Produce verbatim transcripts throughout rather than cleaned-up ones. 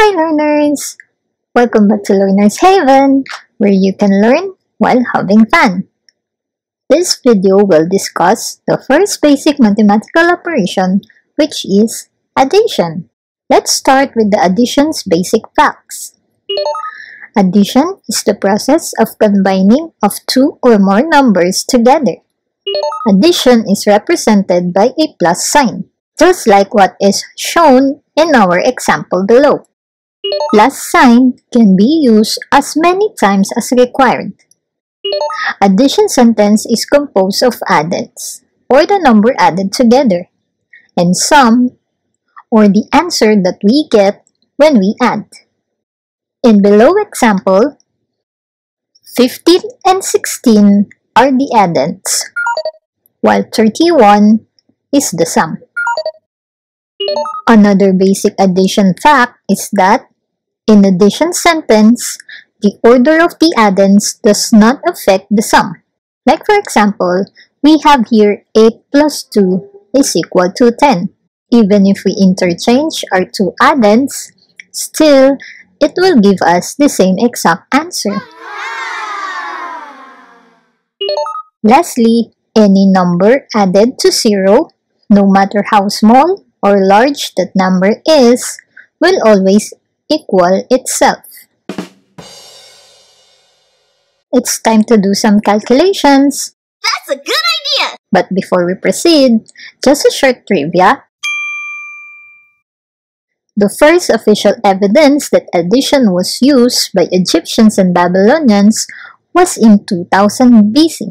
Hi learners! Welcome back to Learner's Haven, where you can learn while having fun. This video will discuss the first basic mathematical operation, which is addition. Let's start with the addition's basic facts. Addition is the process of combining of two or more numbers together. Addition is represented by a plus sign, just like what is shown in our example below. Plus sign can be used as many times as required. Addition sentence is composed of addends, or the number added together, and sum, or the answer that we get when we add. In below example, fifteen and sixteen are the addends, while thirty-one is the sum. Another basic addition fact is that, in addition sentence, the order of the addends does not affect the sum. Like for example, we have here eight plus two is equal to ten. Even if we interchange our two addends, still, it will give us the same exact answer. Lastly, any number added to zero, no matter how small or large that number is, will always equal itself. It's time to do some calculations. That's a good idea! But before we proceed, just a short trivia. The first official evidence that addition was used by Egyptians and Babylonians was in two thousand B C.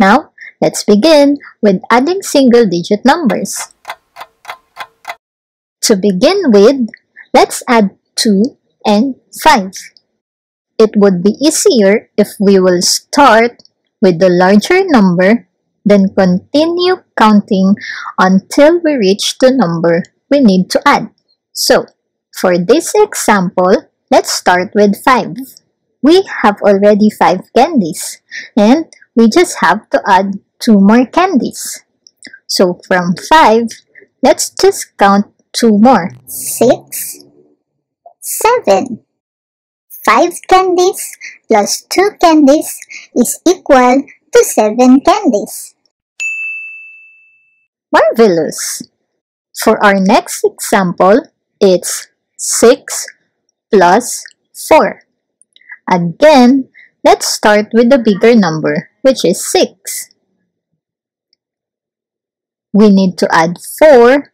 Now, let's begin with adding single-digit numbers. To begin with, let's add two and five. It would be easier if we will start with the larger number, then continue counting until we reach the number we need to add. So, for this example, let's start with five. We have already five candies, and we just have to add two more candies. So, from five, let's just count two more. six, seven. five candies plus two candies is equal to seven candies. Marvelous! For our next example, it's six plus four. Again, let's start with the bigger number, which is six. We need to add four,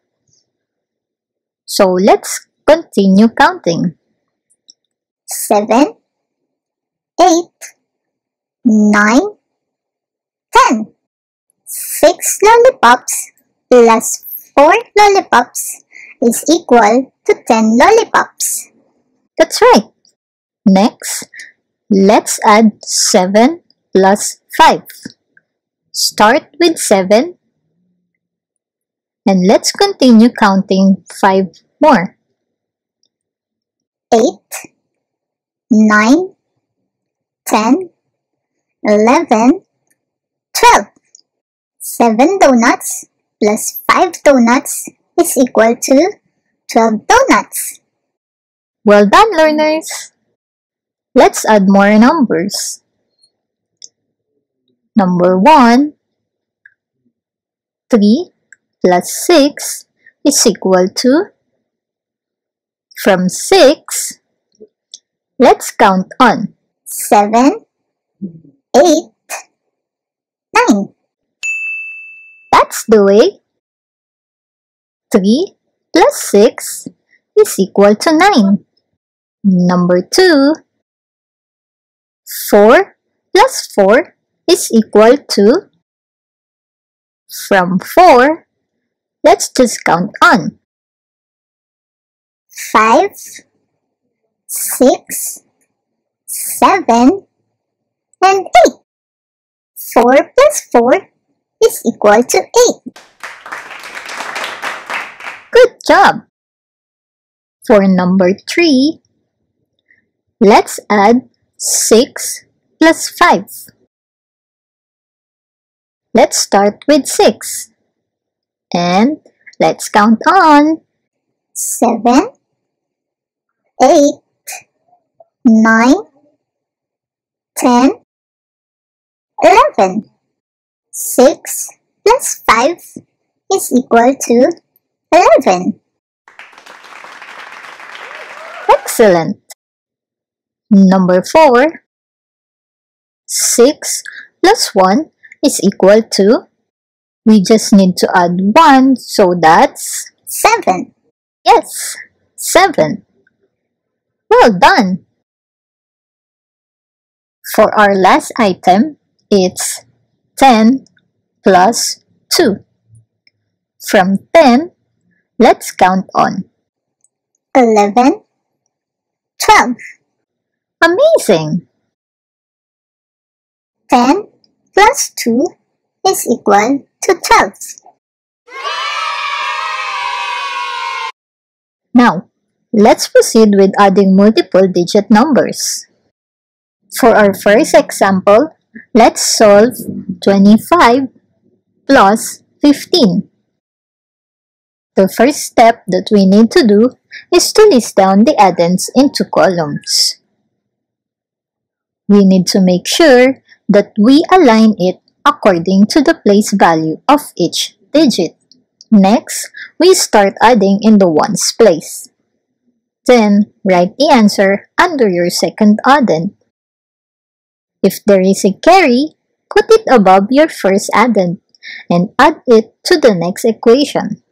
so let's continue counting. seven, eight, nine, ten. six lollipops plus four lollipops is equal to ten lollipops. That's right. Next, let's add seven plus five. Start with seven, and let's continue counting five more. eight, nine, ten, eleven, twelve. seven donuts plus five donuts is equal to twelve donuts. Well done, learners! Let's add more numbers. Number one, three plus six is equal to, from six, let's count on. seven, eight, nine. That's the way. three plus six is equal to nine. Number two, four plus four is equal to, from four, let's just count on. five, six, seven, and eight. four plus four is equal to eight. Good job! For number three, let's add six plus five. Let's start with six, and let's count on. seven, eight, nine, ten, eleven. six plus five is equal to eleven. Excellent! Number four. six plus one is equal to, we just need to add one, so that's seven. Yes, seven. Well done! For our last item, it's ten plus two. From ten, let's count on. eleven, twelve. Amazing! ten plus two is equal to twelve. Now, let's proceed with adding multiple digit numbers. For our first example, let's solve twenty-five plus fifteen. The first step that we need to do is to list down the addends into columns. We need to make sure that we align it according to the place value of each digit. Next, we start adding in the ones place. Then, write the answer under your second addend. If there is a carry, put it above your first addend and add it to the next equation.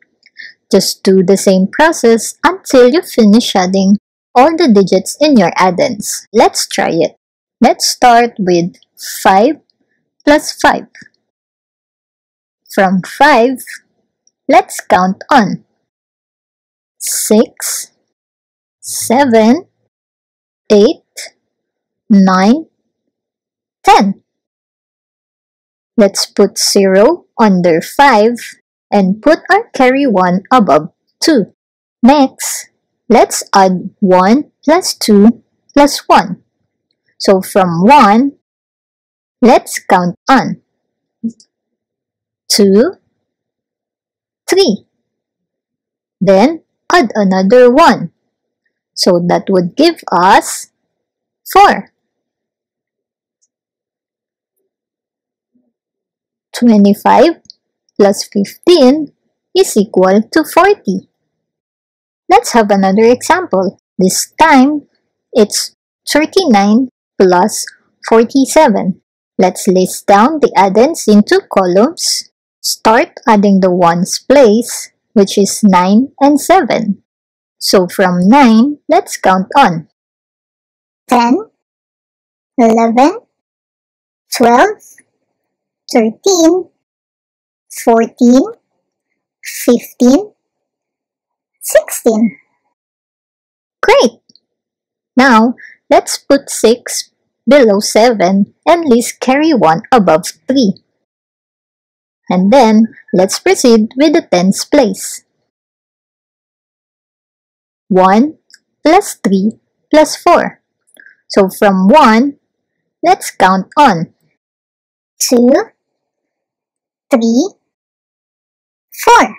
Just do the same process until you finish adding all the digits in your addends. Let's try it. Let's start with five plus five. From five, let's count on. six, seven, eight, nine, ten. Let's put zero under five and put our carry one above two. Next, let's add one plus two plus one. So from one, let's count on. two, three. Then add another one. So that would give us four. twenty-five plus fifteen is equal to forty. Let's have another example. This time, it's thirty-nine plus forty-seven. Let's list down the addends into columns. Start adding the ones place, which is nine and seven. So from nine, let's count on. ten, eleven, twelve, thirteen, fourteen, fifteen, sixteen. Great! Now, let's put six below seven and list carry one above three. And then, let's proceed with the tens place. one plus three plus four. So from one, let's count on. two, three, four.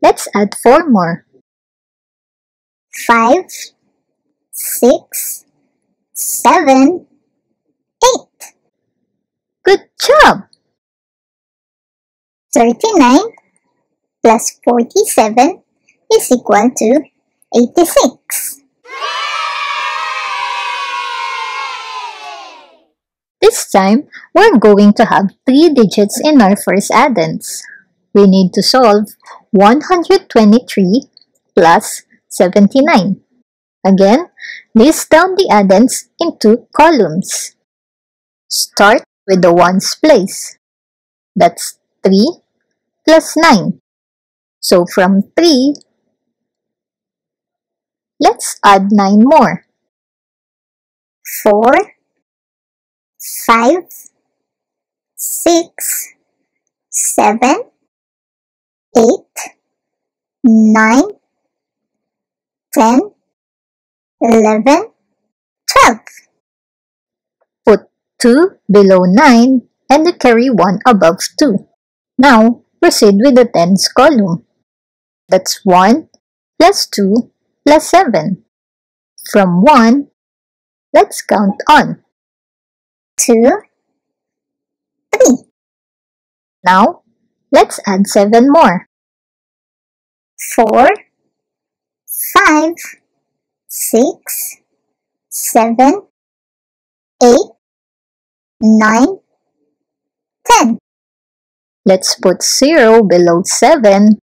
Let's add four more. five, six, seven, eight. Good job! thirty-nine plus forty-seven is equal to eighty-six. This time, we're going to have three digits in our first addends. We need to solve one hundred twenty-three plus seventy-nine. Again, list down the addends into columns. Start with the ones place. That's three plus nine. So from three, let's add nine more. four, five, six, seven, eight, nine, ten, eleven, twelve. Put two below nine and the carry one above two. Now, proceed with the tens column. That's one plus two plus seven. From one, let's count on two, three. Now, let's add seven more. four, five, six, seven, eight, nine, ten. Let's put zero below seven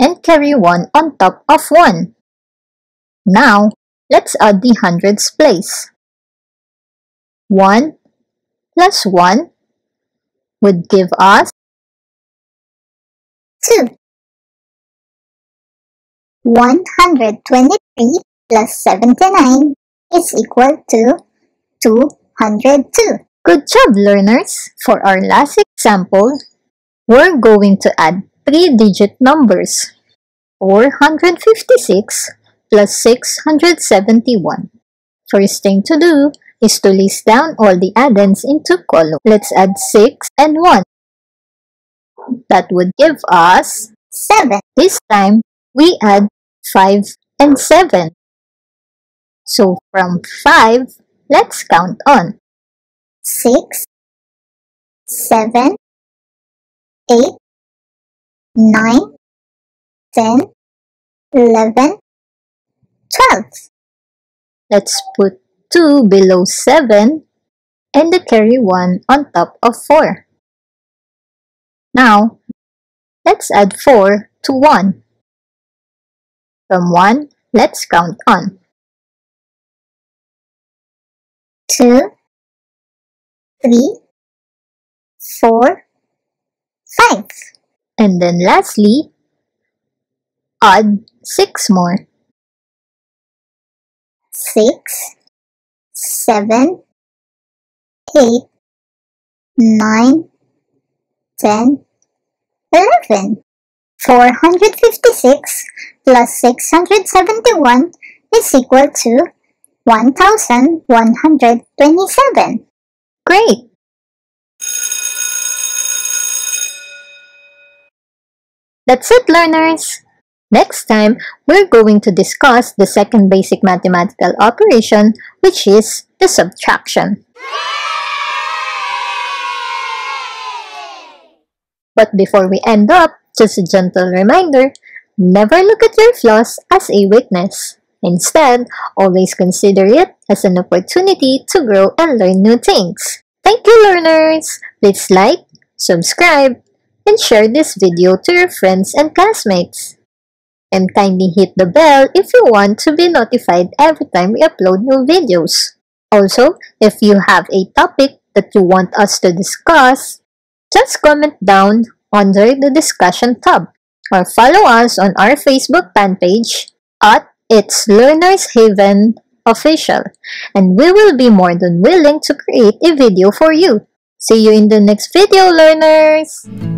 and carry one on top of one. Now, let's add the hundreds place. one plus one would give us two. one hundred twenty-three plus seventy-nine is equal to two hundred two. Good job, learners! For our last example, we're going to add three-digit numbers. four hundred fifty-six plus six hundred seventy-one. First thing to do is to list down all the addends into column. Let's add six and one. That would give us seven. This time, we add five and seven. So from five, let's count on six, seven, eight, nine, ten, eleven, twelve. Let's put two below seven and the carry one on top of four. Now, let's add four to one. From one, let's count on two, three, four, five. And then lastly, add six more. six, seven, eight, nine, ten, eleven. four hundred fifty-six plus six hundred seventy-one is equal to one thousand one hundred twenty-seven. Great! That's it, learners! Next time, we're going to discuss the second basic mathematical operation, which is the subtraction. But before we end up, just a gentle reminder, never look at your flaws as a weakness. Instead, always consider it as an opportunity to grow and learn new things. Thank you, learners! Please like, subscribe, and share this video to your friends and classmates. And kindly hit the bell if you want to be notified every time we upload new videos. Also, if you have a topic that you want us to discuss, just comment down under the discussion tab or follow us on our Facebook fan page at It's Learner's Haven Official, and we will be more than willing to create a video for you. See you in the next video, learners!